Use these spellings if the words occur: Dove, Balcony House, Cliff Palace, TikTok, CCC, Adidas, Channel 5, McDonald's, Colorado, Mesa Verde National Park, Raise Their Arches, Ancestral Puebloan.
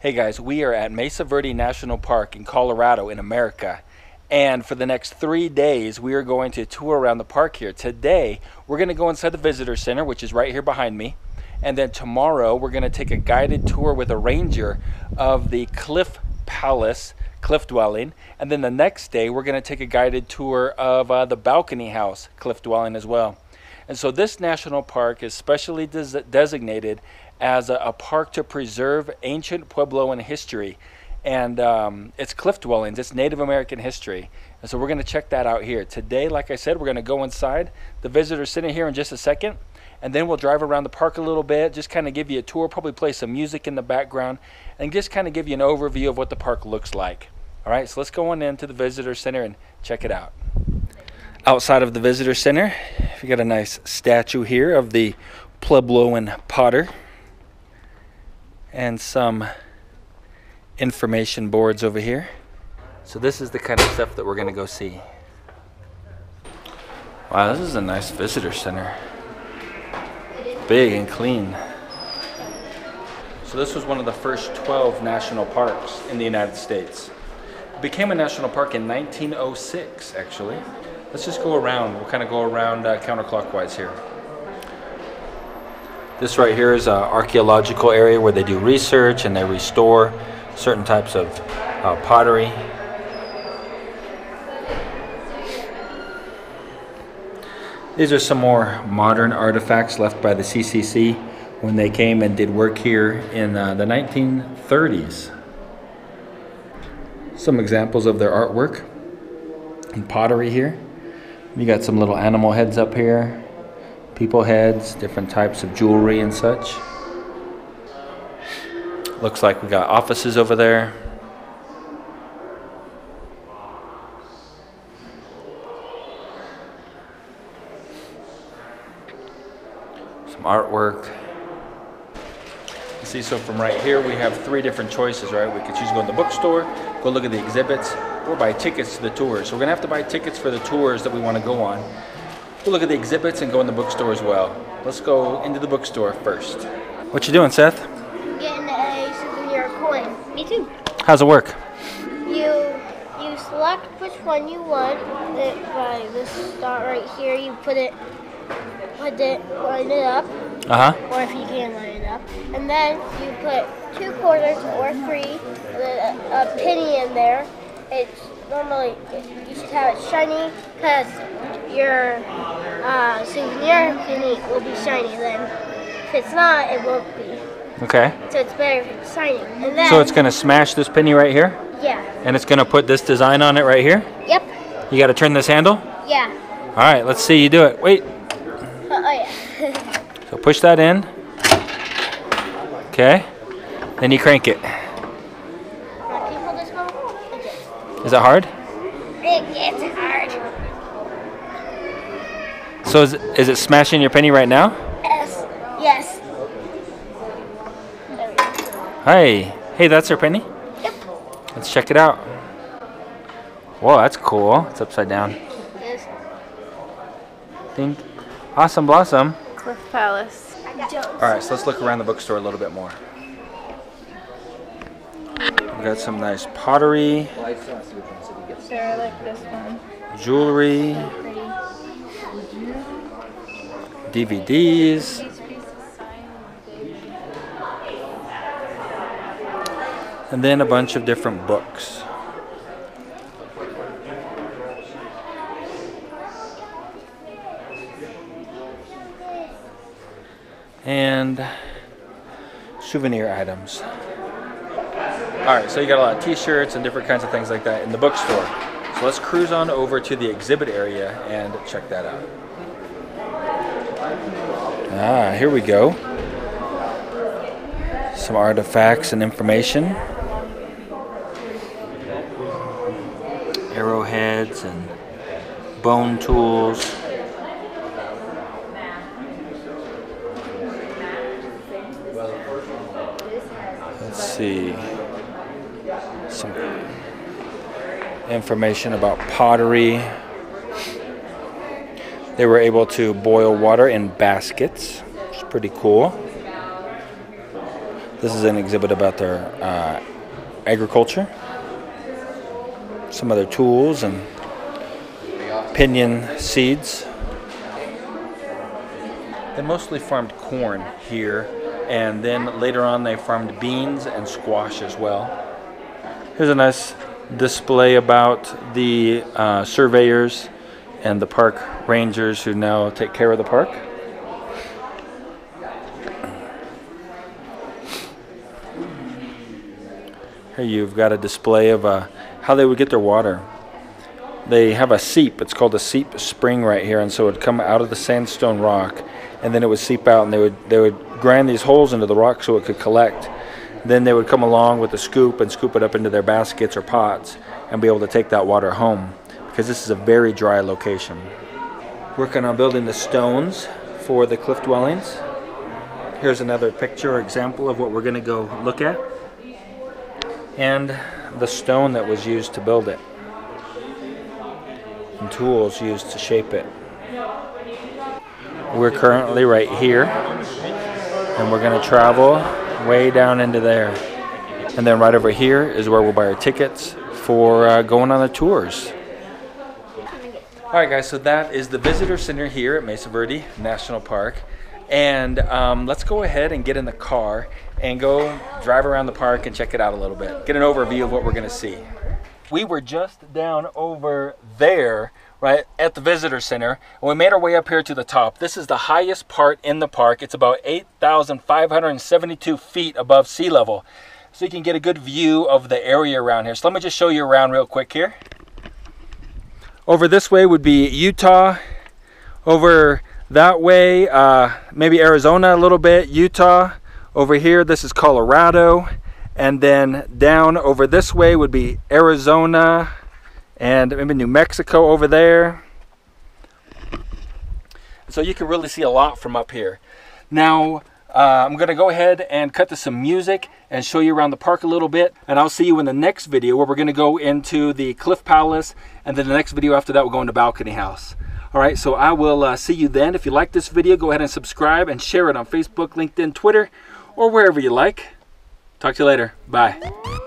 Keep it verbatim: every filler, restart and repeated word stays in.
Hey guys, we are at Mesa Verde National Park in Colorado in America, and for the next three days we are going to tour around the park here. Today we're going to go inside the visitor center, which is right here behind me, and then tomorrow we're going to take a guided tour with a ranger of the Cliff Palace, cliff dwelling, and then the next day we're going to take a guided tour of uh, the Balcony House, cliff dwelling as well. And so this national park is specially des- designated as a, a park to preserve ancient Puebloan history and um, it's cliff dwellings, it's Native American history. And so we're going to check that out here. Today, like I said, we're going to go inside the visitor center here in just a second, and then we'll drive around the park a little bit, just kind of give you a tour, probably play some music in the background, and just kind of give you an overview of what the park looks like. All right, so let's go on into the visitor center and check it out. Outside of the visitor center, we got a nice statue here of the Puebloan potter and some information boards over here. So this is the kind of stuff that we're going to go see. Wow, this is a nice visitor center. Big and clean. So this was one of the first twelve national parks in the United States. It became a national park in nineteen oh six, actually. Let's just go around. We'll kind of go around uh, counterclockwise here. This right here is an archaeological area where they do research and they restore certain types of uh, pottery. These are some more modern artifacts left by the C C C when they came and did work here in uh, the nineteen thirties. Some examples of their artwork and pottery here. You got some little animal heads up here. People heads, different types of jewelry and such. Looks like we got offices over there. Some artwork. See, so from right here we have three different choices, right? We could choose to go in the bookstore, go look at the exhibits, or buy tickets to the tours. So we're gonna have to buy tickets for the tours that we want to go on. We'll look at the exhibits and go in the bookstore as well. Let's go into the bookstore first. What you doing, Seth? I'm getting a souvenir coin. Me too. How's it work? You you select which one you want by this dot right here. You put it put it line it up. Uh huh. Or if you can line it up, and then you put two quarters or three, and then a, a penny in there. It's normally you should have it shiny because your uh, souvenir penny will be shiny then. If it's not, it won't be. Okay. So it's better if it's shiny. And then, so it's going to smash this penny right here? Yeah. And it's going to put this design on it right here? Yep. You got to turn this handle? Yeah. All right, let's see you do it. Wait. Uh, oh, yeah. So push that in. Okay. Then you crank it. Is it hard? It gets hard. So is, is it smashing your penny right now? Yes. Yes. Hey. Hey, that's her penny? Yep. Let's check it out. Whoa, that's cool. It's upside down. Yes. Think. Awesome Blossom. Cliff Palace. Alright, so let's look around the bookstore a little bit more. We got some nice pottery. Sure, I like this one. Jewelry. D V Ds. And then a bunch of different books. And souvenir items. Alright, so you got a lot of t-shirts and different kinds of things like that in the bookstore. So let's cruise on over to the exhibit area and check that out. Ah, here we go. Some artifacts and information. Arrowheads and bone tools. Let's see. Some information about pottery. They were able to boil water in baskets. It's pretty cool. This is an exhibit about their uh, agriculture, some of their tools and pinyon seeds. They mostly farmed corn here, and then later on they farmed beans and squash as well. Here's a nice display about the uh, surveyors and the park rangers who now take care of the park. Here you've got a display of uh, how they would get their water. They have a seep, it's called a seep spring right here, and so it would come out of the sandstone rock, and then it would seep out, and they would, they would grind these holes into the rock so it could collect. Then they would come along with a scoop and scoop it up into their baskets or pots and be able to take that water home, because this is a very dry location. Working on building the stones for the cliff dwellings. Here's another picture example of what we're going to go look at, and the stone that was used to build it, and tools used to shape it. We're currently right here, and we're going to travel way down into there, and then right over here is where we'll buy our tickets for uh, going on the tours. Alright guys, so that is the visitor center here at Mesa Verde National Park, and um, let's go ahead and get in the car and go drive around the park and check it out a little bit. Get an overview of what we're going to see. We were just down over there, right at the visitor center, and we made our way up here to the top. This is the highest part in the park. It's about eight thousand five hundred seventy-two feet above sea level, so you can get a good view of the area around here. So let me just show you around real quick here. Over this way would be Utah, over that way, uh, maybe Arizona a little bit, Utah. Over here, this is Colorado. And then down over this way would be Arizona and maybe New Mexico over there. So you can really see a lot from up here. Now, uh, I'm gonna go ahead and cut to some music and show you around the park a little bit, and I'll see you in the next video where we're going to go into the Cliff Palace, and then the next video after that we'll go into Balcony House. Alright, so I will uh, see you then. If you like this video, go ahead and subscribe and share it on Facebook, LinkedIn, Twitter, or wherever you like. Talk to you later. Bye.